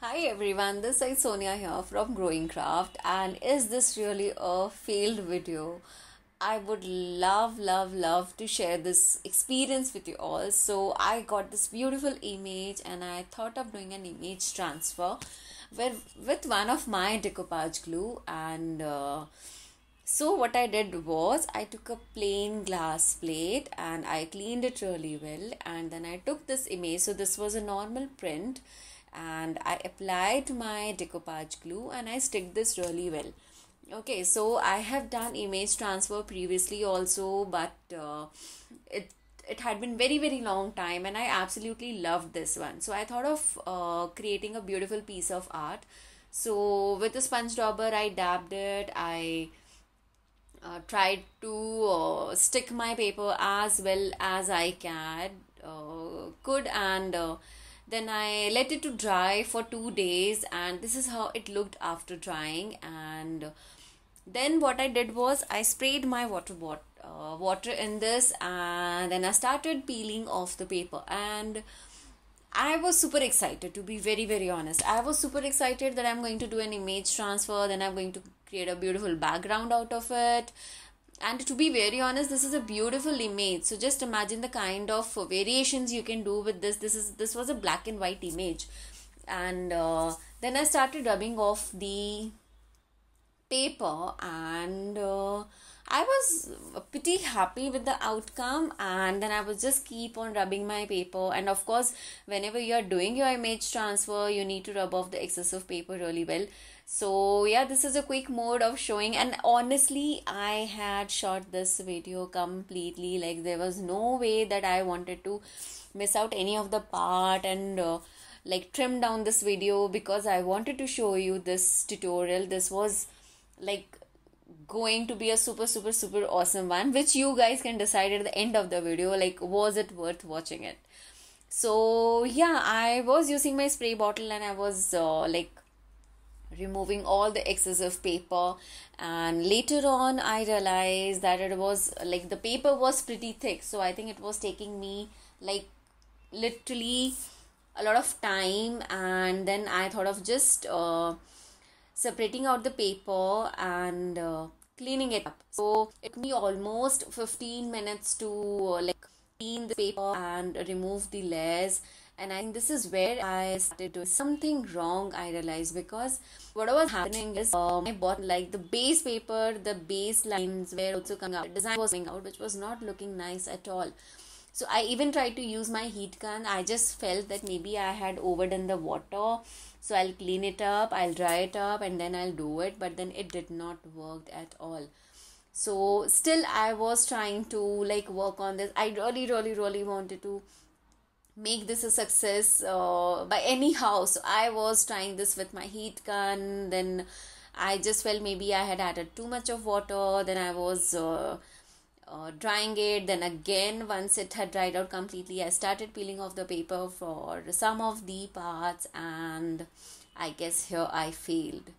Hi everyone, this is Sonia here from Growing Craft, and is this really a failed video? I would love to share this experience with you all. So I got this beautiful image and I thought of doing an image transfer with one of my decoupage glue, and so what I did was I took a plain glass plate and I cleaned it really well, and then I took this image. So this was a normal print, and I applied my decoupage glue and I sticked this really well. Okay, so I have done image transfer previously also, but it had been very long time, and I absolutely loved this one. So I thought of creating a beautiful piece of art. So with a sponge dauber I dabbed it. I tried to stick my paper as well as I could, and then I let it to dry for 2 days, and this is how it looked after drying. And then what I did was I sprayed my water in this, and then I started peeling off the paper, and I was super excited, to be very honest. I was super excited that I'm going to do an image transfer, then I'm going to create a beautiful background out of it. And to be very honest, this is a beautiful image. So just imagine the kind of variations you can do with this. This was a black and white image. And then I started rubbing off the paper, and I was pretty happy with the outcome. And then I was just keep on rubbing my paper. And of course, whenever you are doing your image transfer, you need to rub off the excess of paper really well. So yeah, this is a quick mode of showing, and honestly I had shot this video completely, like there was no way that I wanted to miss out any of the part and like trim down this video, because I wanted to show you this tutorial. This was like going to be a super awesome one, which you guys can decide at the end of the video, like was it worth watching it. So yeah, I was using my spray bottle and I was like removing all the excess of paper, and later on I realized that it was like the paper was pretty thick, so I think it was taking me like literally a lot of time. And then I thought of just separating out the paper and cleaning it up. So it took me almost 15 minutes to like clean the paper and remove the layers. And I think this is where I started doing something wrong, I realized, because what was happening is I bought like the base paper, the base lines were also coming out, the design was coming out, which was not looking nice at all. So I even tried to use my heat gun. I just felt that maybe I had overdone the water, so I'll clean it up, I'll dry it up, and then I'll do it. But then it did not work at all. So still I was trying to like work on this. I really wanted to make this a success by any how. So I was trying this with my heat gun, then I just felt maybe I had added too much of water, then I was drying it, then again once it had dried out completely I started peeling off the paper for some of the parts, and I guess here I failed.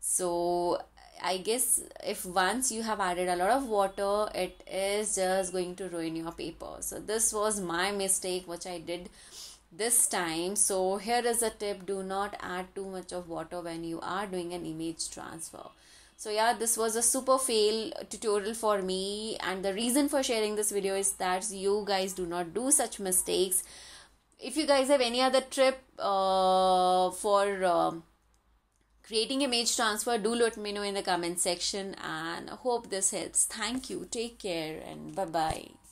So I guess if once you have added a lot of water, it is just going to ruin your paper. So this was my mistake which I did this time. So here is a tip: do not add too much of water when you are doing an image transfer. So yeah, this was a super fail tutorial for me, and the reason for sharing this video is that you guys do not do such mistakes. If you guys have any other tip for creating image transfer, do let me know in the comment section, and hope this helps. Thank you, take care, and bye-bye.